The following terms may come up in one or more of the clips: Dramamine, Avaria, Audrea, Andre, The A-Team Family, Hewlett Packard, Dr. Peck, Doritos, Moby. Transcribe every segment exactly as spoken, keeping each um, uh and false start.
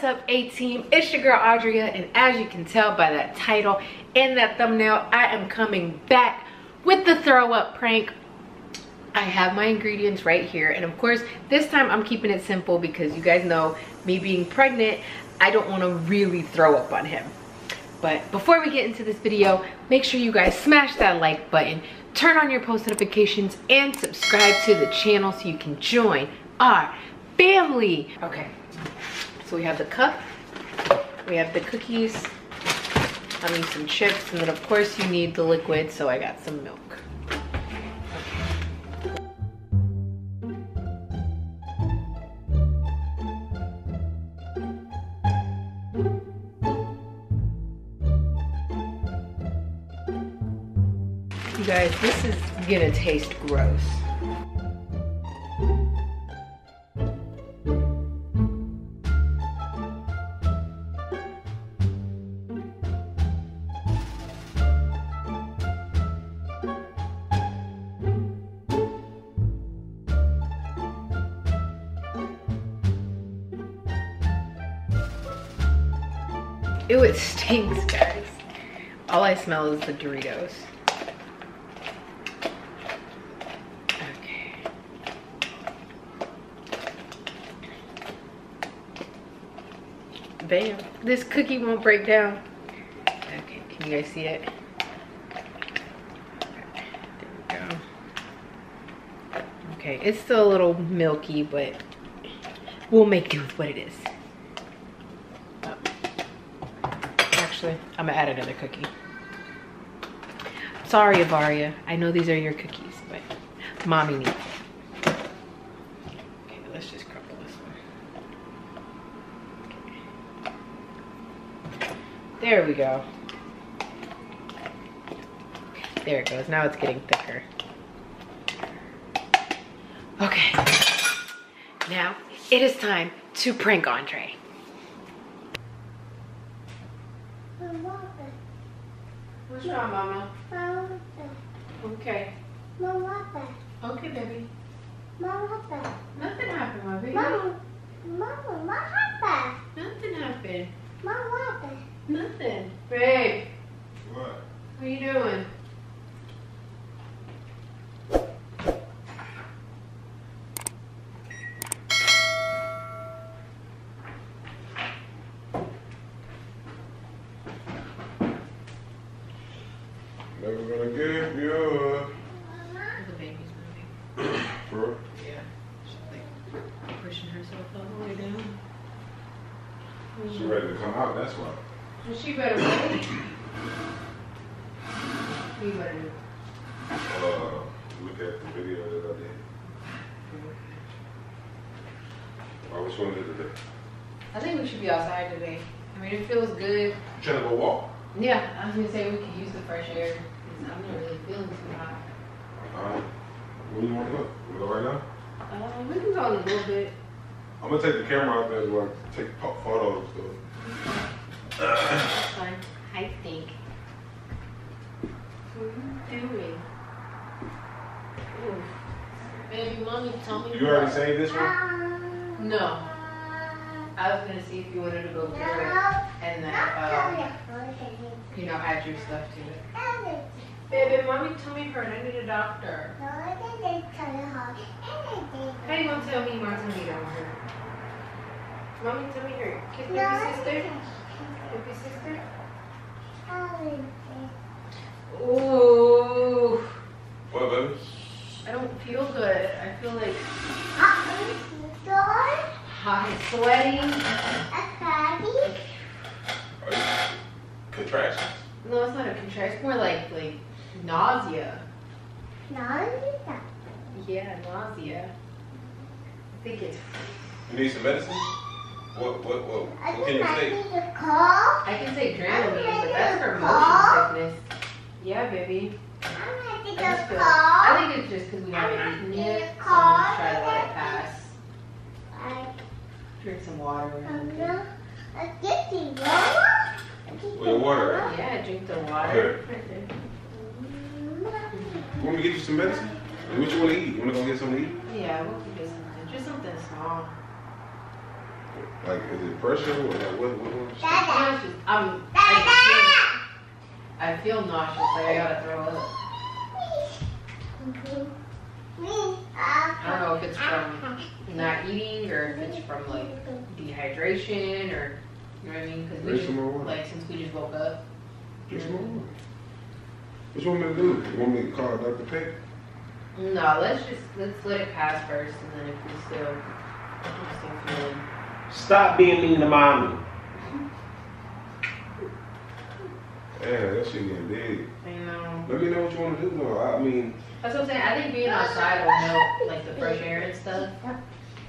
What's up, A-Team? It's your girl Audrea, and as you can tell by that title and that thumbnail, I am coming back with the throw up prank. I have my ingredients right here, and of course this time I'm keeping it simple because you guys know me being pregnant, I don't want to really throw up on him. But before we get into this video, make sure you guys smash that like button, turn on your post notifications, and subscribe to the channel so you can join our family. Okay, so we have the cup, we have the cookies, I need some chips, and then of course you need the liquid, so I got some milk. You guys, this is gonna taste gross. Ew, it stinks, guys. All I smell is the Doritos. Bam. This cookie won't break down. Okay, can you guys see it? There we go. Okay, it's still a little milky, but we'll make do with what it is. Oh. Actually, I'm gonna add another cookie. Sorry, Avaria. I know these are your cookies, but mommy needs it. There we go. There it goes. Now it's getting thicker. Okay. Now it is time to prank Andre. What's wrong, Mama? Mama. Okay. Mama. Okay, baby. Mama. Nothing happened, Moby. Mama. Mama. What happened? Nothing happened. Mama. What? Nothing. Babe. What? What are you doing? Never gonna give you up. The baby's moving. Sure. Yeah. She's like pushing herself all the way down. She's ready to come out, that's why. Well, she better wait. What you better do? Uh, look at the video that I did. All right, what's going to do today? I think we should be outside today. I mean, it feels good. You trying to go walk? Yeah, I was going to say we could use the fresh air. Because I'm not really feeling too hot. Uh, where do you want to go? You want to go right now? Uh, we can go in a little bit. I'm going to take the camera out there as well. Take photos though. Okay. That's fun, I think. What are you doing? Ooh. Baby, mommy, tell me. You more. Already saved this one? No. I was gonna see if you wanted to go through it and then, uh, you know, add your stuff to it. Baby, mommy, tell me hurt. I need a doctor. How you gonna tell me, mom, tell me don't hurt? Mommy, tell me hurt. Kiss baby sister. Baby sister? Ooh. What, baby? I don't feel good. I feel like hot and sweaty. Are you contractions? No, it's not a contraction. It's more like, like nausea. Nausea? Yeah, nausea. I think it's... You need some medicine? What, what, what, what can you say? I can say Dramamine, but that's for motion sickness. Yeah, baby. I, I, just feel, I think it's just because we haven't eaten it, so I'm try to let it pass. Drink some water. I get the water? Well, water, right? Yeah, drink the water. Okay. You want me to get you some medicine? What you want to eat? You want to go get something to eat? Yeah, we'll get something. Just something small. Like, is it pressure or what? What? What? Dada. Um, Dada. I, feel, I feel nauseous, like I gotta throw up. I don't know if it's from not eating or if it's from like dehydration or, you know what I mean? Cause we just, like, since we just woke up. Just mm-hmm. more water. What you want me to do? You want me to call Doctor Peck? No, let's just, let's let it pass first, and then if we still, if we still feeling. Stop being mean to mommy. Yeah, that shit getting big. I know. Let me know what you want to do though. I mean. That's what I'm saying. I think being outside will help, like the fresh air and stuff. Alright,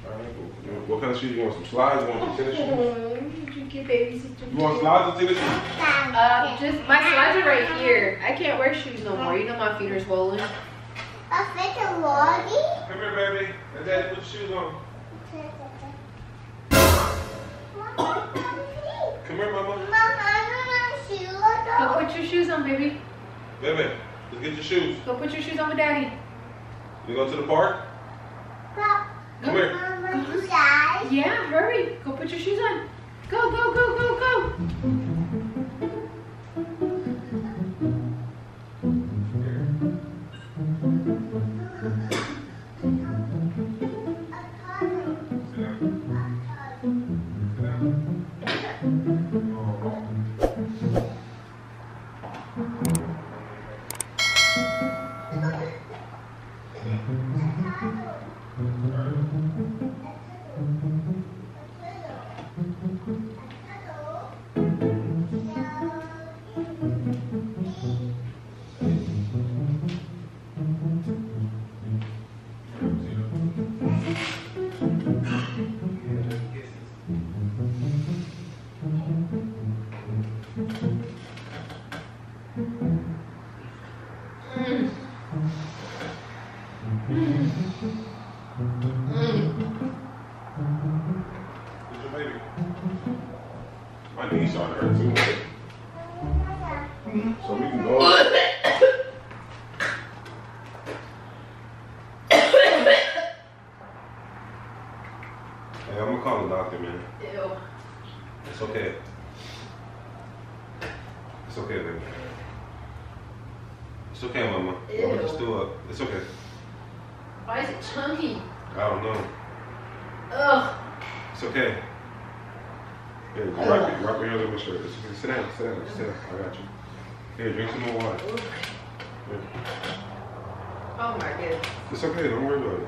cool. What kind of shoes? You want some slides? You want some tennis shoes? You get baby shoes. You want slides or tennis shoes? Uh, just, my slides are right here. I can't wear shoes no more. You know my feet are swollen. I'll fit the loggy. Come here, baby. Let daddy put your shoes on. Come here, mama. Mama, I don't have shoes on. Go put your shoes on, baby. Baby, let's get your shoes. Go put your shoes on with daddy. You go to the park? Go. Come here. Mama, you guys? Yeah, hurry. Go put your shoes on. Go, go, go, go, go. Here, drink some more water. Here. Oh my goodness. It's okay, don't worry about it.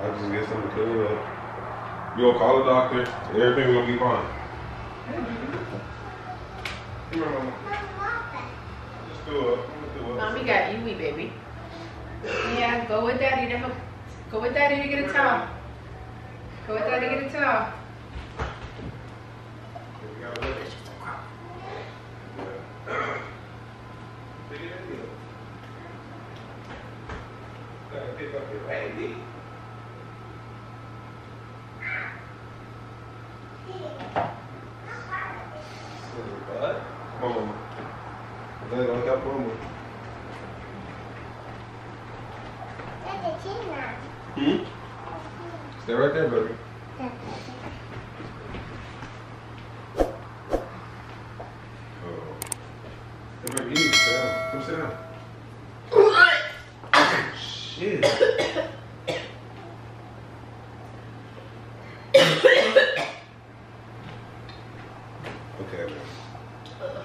I'll just get something to clear it up. You'll call the doctor, and everything will be fine. Mm-hmm. Come here, mama. Just do it. Do it. Mommy got you, baby. Yeah, go with daddy. To go with daddy to get a towel. Go with daddy to get a towel. Stay right there, baby. Yeah. Oh. Hey, baby, you need to sit down. Come sit down. Oh, shit. Okay, man.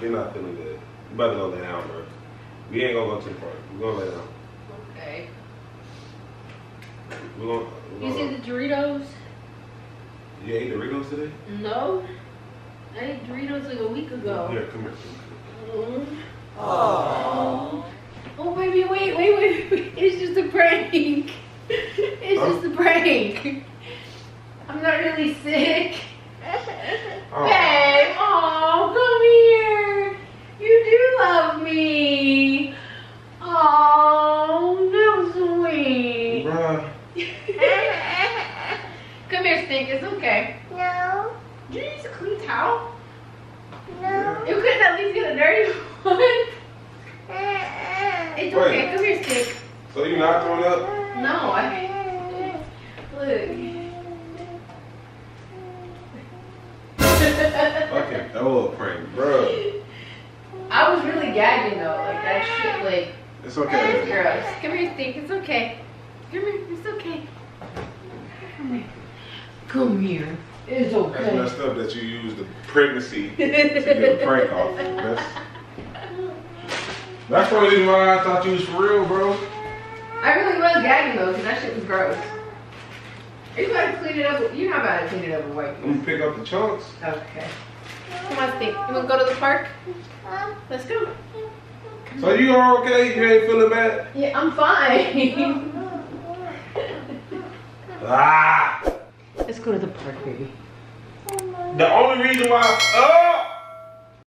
You're not feeling good. You about to go lay down, bro. We ain't gonna go too far. We're gonna lay down. Okay. We're gonna. You see the Doritos? You ate Doritos today? No. I ate Doritos like a week ago. Yeah, come here. Come here. Mm. Aww. Oh, baby, wait, wait, wait, wait. It's just a prank. It's huh? just a prank. I'm not really sick. Oh. Babe, aw, come here. You do love me. Aw, that was sweet. Bruh. Come here, Stink. It's okay. No. Did you use a clean towel? No. You couldn't at least get a dirty one? It's okay. Wait. Come here, Stink. So you're not throwing up? No. I... Look. dog prank, bro. I was really gagging though, like that shit, like. It's okay. Girl, just give me your thing. It's okay. Give me. It's okay. Come here. Come here. It's okay. That's messed up that you used the pregnancy to get a prank off. That's, that's the reason why I thought you was for real, bro. I really was gagging though, cause that shit was gross. Are you about to clean it up? With, you're not about to clean it up with white. I'm gonna pick up the chunks. Okay. Come on, think. You wanna go to the park? Let's go. So you are okay? You ain't feeling bad? Yeah, I'm fine. Ah! Let's go to the park, baby. The only reason why. Oh!